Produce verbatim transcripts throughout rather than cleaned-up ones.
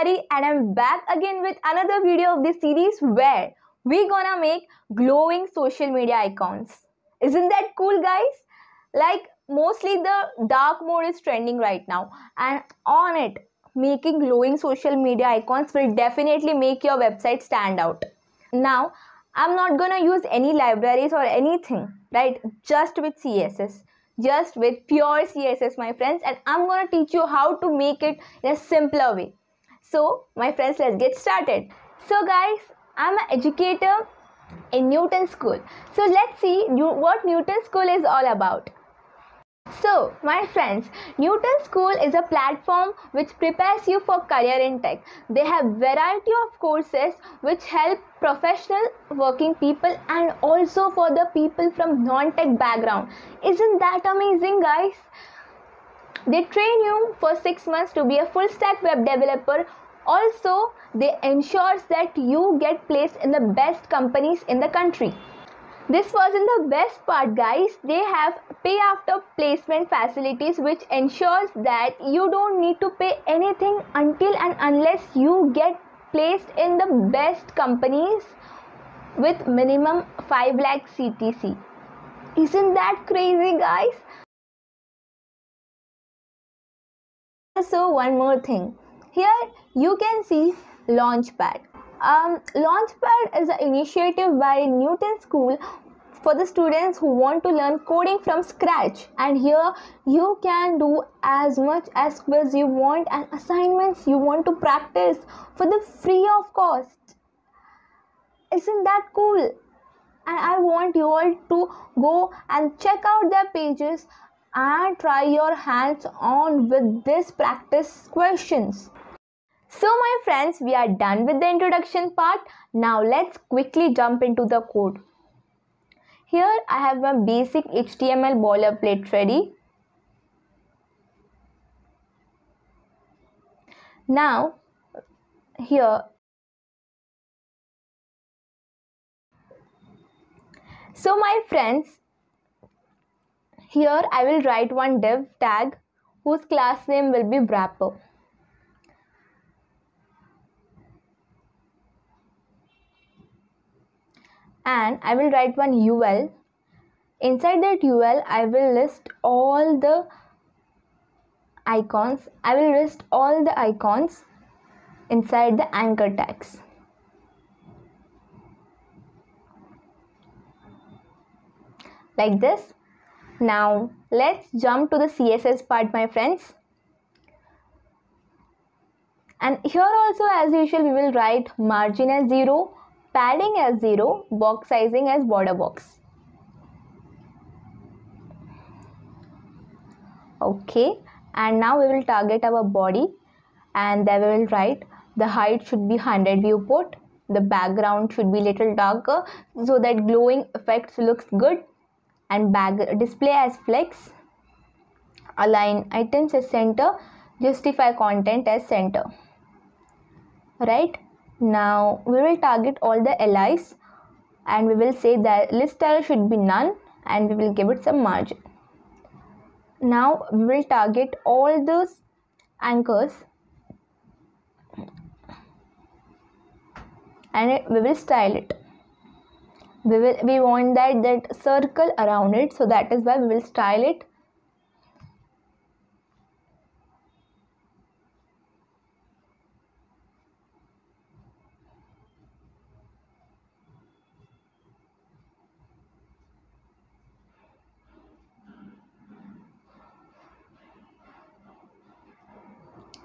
everybody, and I'm back again with another video of this series where we're gonna make glowing social media icons. Isn't that cool, guys? Like, mostly the dark mode is trending right now, and on it, making glowing social media icons will definitely make your website stand out. Now, I'm not gonna use any libraries or anything, right? Just with C S S. Just with pure C S S, my friends, and I'm going to teach you how to make it in a simpler way. So, my friends, let's get started. So, guys, I'm an educator in Newton School. So, let's see what Newton School is all about. So, my friends, Newton School is a platform which prepares you for career in tech. They have variety of courses which help professional working people and also for the people from non-tech background. Isn't that amazing, guys? They train you for six months to be a full-stack web developer. Also, they ensures that you get placed in the best companies in the country. This wasn't the best part, guys. They have pay after placement facilities which ensures that you don't need to pay anything until and unless you get placed in the best companies with minimum five lakh C T C. Isn't that crazy, guys? So one more thing. Here you can see Launchpad. Um, Launchpad is an initiative by Newton School for the students who want to learn coding from scratch, and here you can do as much as quiz you want and assignments you want to practice for the free of cost. Isn't that cool? And I want you all to go and check out their pages and try your hands on with these practice questions. So my friends, we are done with the introduction part. Now let's quickly jump into the code. Here I have my basic H T M L boilerplate ready. Now here. So my friends, here I will write one div tag whose class name will be wrapper. And I will write one U L. Inside that U L, I will list all the icons. I will list all the icons inside the anchor tags. Like this. Now, let's jump to the C S S part, my friends. And here also, as usual, we will write margin as zero. Padding as zero, box sizing as border box. Okay, and now we will target our body, and then we will write the height should be one hundred viewport. The background should be little darker so that glowing effects looks good, and back display as flex. Align items as center. Justify content as center. Right. Now we will target all the allies, and we will say that list style should be none, and we will give it some margin. Now we will target all those anchors, and we will style it. We will we want that that circle around it, so that is why we will style it.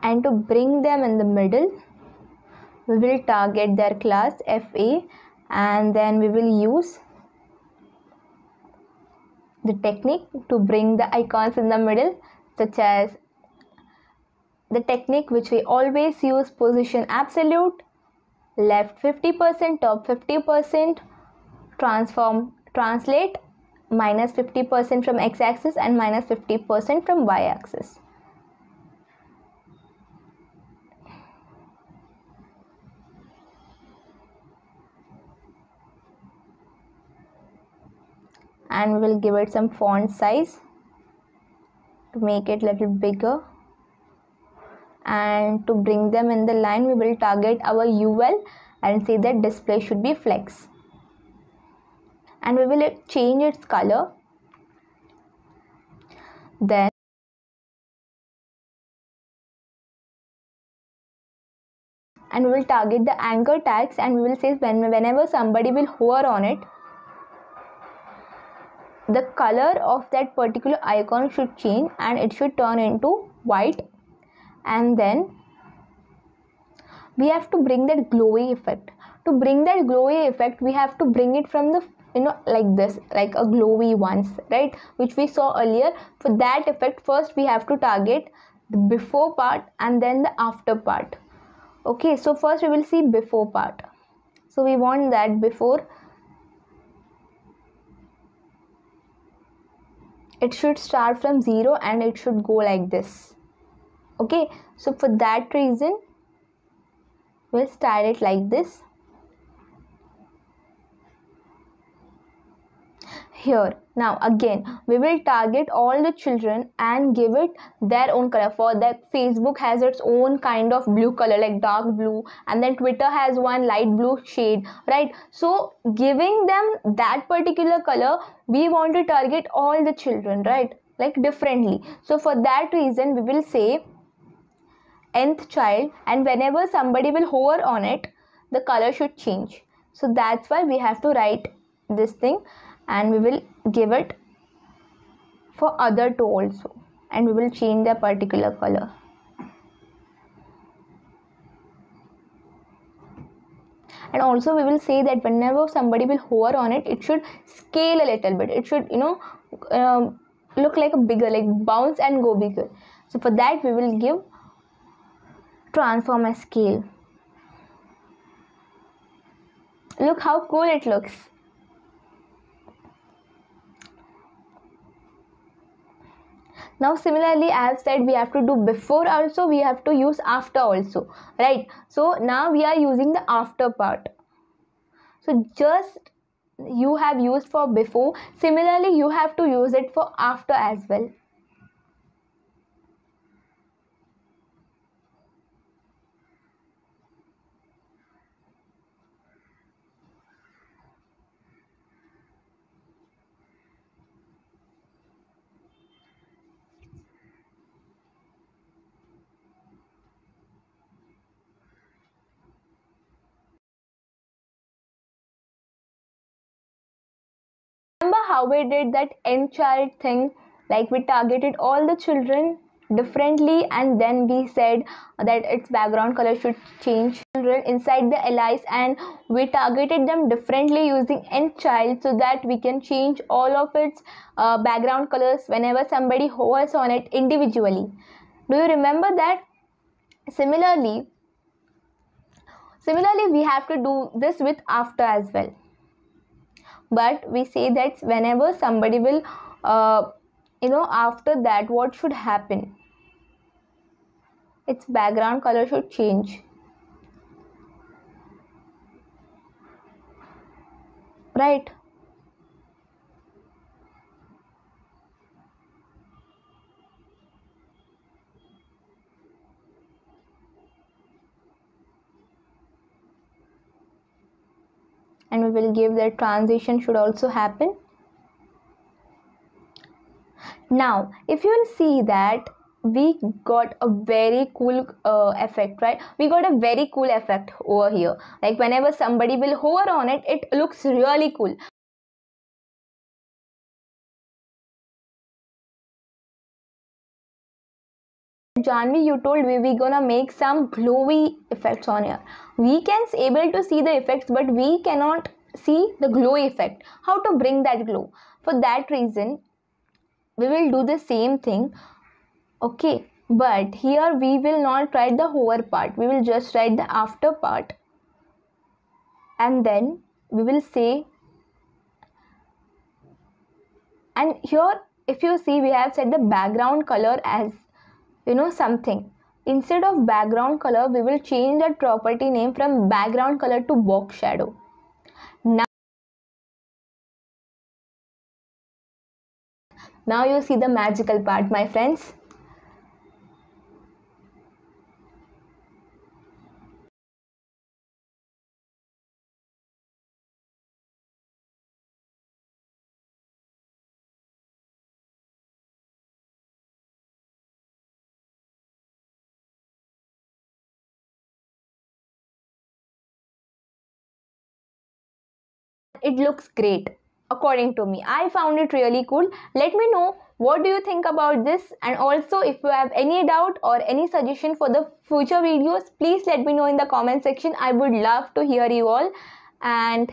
And to bring them in the middle, we will target their class F A, and then we will use the technique to bring the icons in the middle, such as the technique which we always use: position absolute, left fifty percent, top fifty percent, transform, translate, minus fifty percent from x-axis and minus fifty percent from y-axis. And we will give it some font size to make it a little bigger. and to bring them in the line we will target our U L and say that display should be flex, and we will change its color. Then and we will target the anchor tags, and we will say when whenever somebody will hover on it, the color of that particular icon should change and it should turn into white. And then we have to bring that glowy effect. To bring that glowy effect, we have to bring it from the, you know, like this, like a glowy ones, right, which we saw earlier. For that effect, first we have to target the before part and then the after part. Okay, so first we will see before part. So we want that before it should start from zero and it should go like this. Okay, so for that reason we'll style it like this. Here now again we will target all the children and give it their own color. For that, Facebook has its own kind of blue color, like dark blue, and then Twitter has one light blue shade, right? So giving them that particular color, we want to target all the children, right, like differently. So for that reason we will say nth child, and whenever somebody will hover on it, the color should change. So that's why we have to write this thing, and we will give it for other two also, and we will change the particular color. And also we will say that whenever somebody will hover on it, it should scale a little bit. It should, you know, um, look like a bigger, like bounce and go bigger. So for that we will give transform as scale. Look how cool it looks. Now similarly, I have said we have to do before also, we have to use after also, right? So now we are using the after part. So just you have used for before, similarly you have to use it for after as well. Remember how we did that end child thing, like we targeted all the children differently and then we said that its background color should change. Children inside the allies, and we targeted them differently using end child so that we can change all of its uh, background colors whenever somebody hovers on it individually. Do you remember that? Similarly, similarly we have to do this with after as well. But we say that whenever somebody will, uh, you know, after that, what should happen? Its background color should change, right? And we will give that transition should also happen. Now if you will see that we got a very cool uh, effect, right? We got a very cool effect over here. Like whenever somebody will hover on it, it looks really cool. Janvi, you told me we gonna make some glowy effects on here. We can able to see the effects, but we cannot see the glow effect. How to bring that glow? For that reason, we will do the same thing. Okay, but here we will not write the hover part. We will just write the after part, and then we will say. And here, if you see, we have set the background color as, you know, something. Instead of background color, we will change that property name from background color to box shadow. Now, now you see the magical part, my friends. It looks great according to me. I found it really cool. Let me know what do you think about this, and also if you have any doubt or any suggestion for the future videos, please let me know in the comment section. I would love to hear you all, and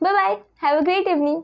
bye bye. Have a great evening.